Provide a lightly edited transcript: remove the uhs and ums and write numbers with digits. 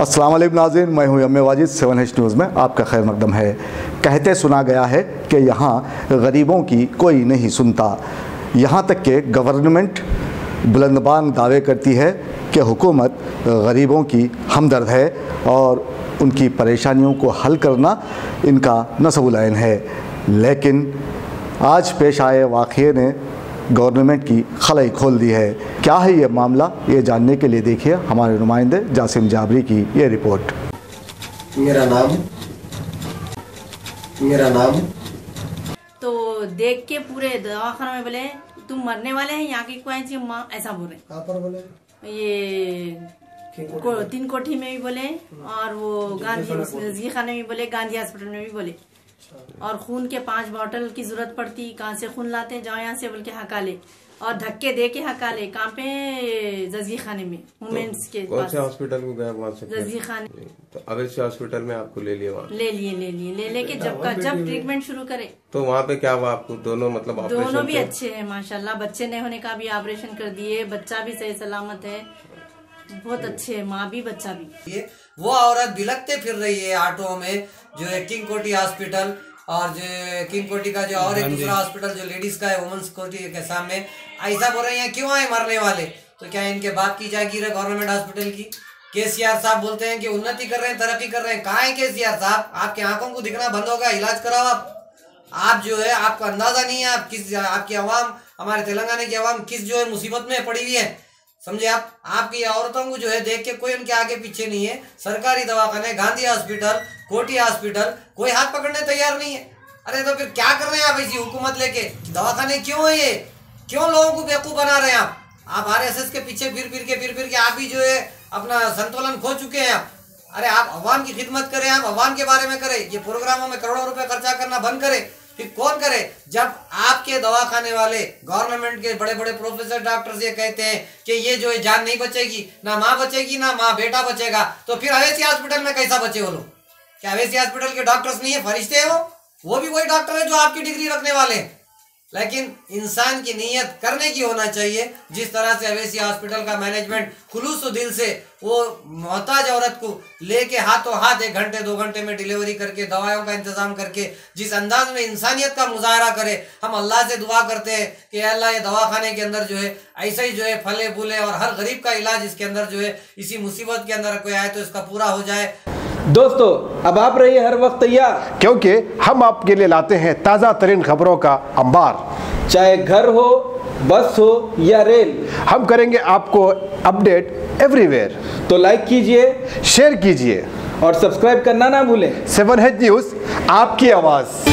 अस्सलाम वालेकुम नाज़रीन, मैं हूँ यामी वाजिद। 7H न्यूज़ में आपका खैर मकदम है। कहते सुना गया है कि यहाँ गरीबों की कोई नहीं सुनता, यहाँ तक कि गवर्नमेंट बुलंदबान दावे करती है कि हुकूमत गरीबों की हमदर्द है और उनकी परेशानियों को हल करना इनका नसबुलाइन है। लेकिन आज पेश आए वाक़े ने गवर्नमेंट की खलाई खोल दी है। क्या है ये मामला, ये जानने के लिए देखिए हमारे नुमाइंदे जासिम जाबरी की ये रिपोर्ट। मेरा नाम तो देख के पूरे दवाखाना में बोले तुम मरने वाले हैं, यहाँ की कोई माँ ऐसा बोले। कहाँ पर बोले? ये 3 कोठी में भी बोले और वो गांधी खाने में बोले, गांधी हॉस्पिटल में भी बोले। और खून के 5 बॉटल की जरूरत पड़ती, कहाँ से खून लाते हैं, जाओ यहाँ से बोल के हकाले और धक्के दे के हकाले। कहाँ पे? जजगी खाने में, वुमेन्स के पास। हॉस्पिटल को गया वहाँ से जजगी खाने, तो अवेसी हॉस्पिटल में आपको ले लिया। वहाँ ले लेके जब ट्रीटमेंट शुरू करे तो वहाँ पे क्या हुआ आपको? दोनों मतलब दोनों भी अच्छे है माशाल्लाह, बच्चे नहीं होने का भी ऑपरेशन कर दिए, बच्चा भी सही सलामत है, बहुत अच्छे है, माँ भी बच्चा भी। वो औरत बिलकते फिर रही है ऑटो में, जो है किंग कोटी हॉस्पिटल और जो किंग कोटी का जो और एक दूसरा हॉस्पिटल जो लेडीज का है वुमेन्स कोटी के सामने। ऐसा बोल रहे हैं क्यों आए मरने वाले, तो क्या इनके बात की जाएगी गवर्नमेंट हॉस्पिटल की? केसीआर साहब बोलते हैं कि उन्नति कर रहे हैं, तरक्की कर रहे हैं। कहाँ है केसीआर साहब? आपकी आंखों को दिखना बंद होगा, इलाज कराओ आप जो है आपको अंदाजा नहीं है आप किस, आपकी आवाम, हमारे तेलंगाना की आवाम किस जो है मुसीबत में पड़ी हुई है, समझे आप? आपकी औरतों को जो है देख के कोई उनके आगे पीछे नहीं है। सरकारी दवाखाने, गांधी हॉस्पिटल, कोटी हॉस्पिटल, कोई हाथ पकड़ने तैयार नहीं है। अरे तो फिर क्या कर रहे हैं आप ऐसी हुकूमत लेके? दवाखाने क्यों है ये? क्यों लोगों को बेवकूफ़ बना रहे हैं आप आरएसएस के पीछे फिर के आप भी जो है अपना संतुलन खो चुके हैं आप। अरे आप अवाम की खिदमत करें, आप अवाम के बारे में करें। ये प्रोग्रामों में करोड़ों रुपए खर्चा करना बंद करें। फिर कौन करे जब आपके दवाखाने वाले गवर्नमेंट के बड़े बड़े प्रोफेसर डॉक्टर्स ये कहते हैं कि ये जो है जान नहीं बचेगी, ना माँ बचेगी ना माँ बेटा बचेगा, तो फिर अवेसी हॉस्पिटल में कैसा बचे वो लोग? क्या अवेसी हॉस्पिटल के डॉक्टर्स नहीं है, फरिश्ते हैं वो भी वही डॉक्टर है जो आपकी डिग्री रखने वाले हैं। लेकिन इंसान की नीयत करने की होना चाहिए। जिस तरह से अवेसी हॉस्पिटल का मैनेजमेंट खुलूस दिल से वो मोहताज औरत को लेके हाथों हाथ 1 घंटे 2 घंटे में डिलीवरी करके दवाओं का इंतजाम करके जिस अंदाज में इंसानियत का मुजाहरा करे, हम अल्लाह से दुआ करते हैं कि अल्लाह ये दवाखाने के अंदर जो है ऐसे ही जो है फले फूले और हर गरीब का इलाज इसके अंदर जो है इसी मुसीबत के अंदर कोई आए तो इसका पूरा हो जाए। दोस्तों अब आप रहिए हर वक्त तैयार, क्योंकि हम आपके लिए लाते हैं ताज़ा तरीन खबरों का अंबार। चाहे घर हो, बस हो या रेल, हम करेंगे आपको अपडेट एवरीवेयर। तो लाइक कीजिए, शेयर कीजिए और सब्सक्राइब करना ना भूलें। 7H न्यूज़, आपकी आवाज़।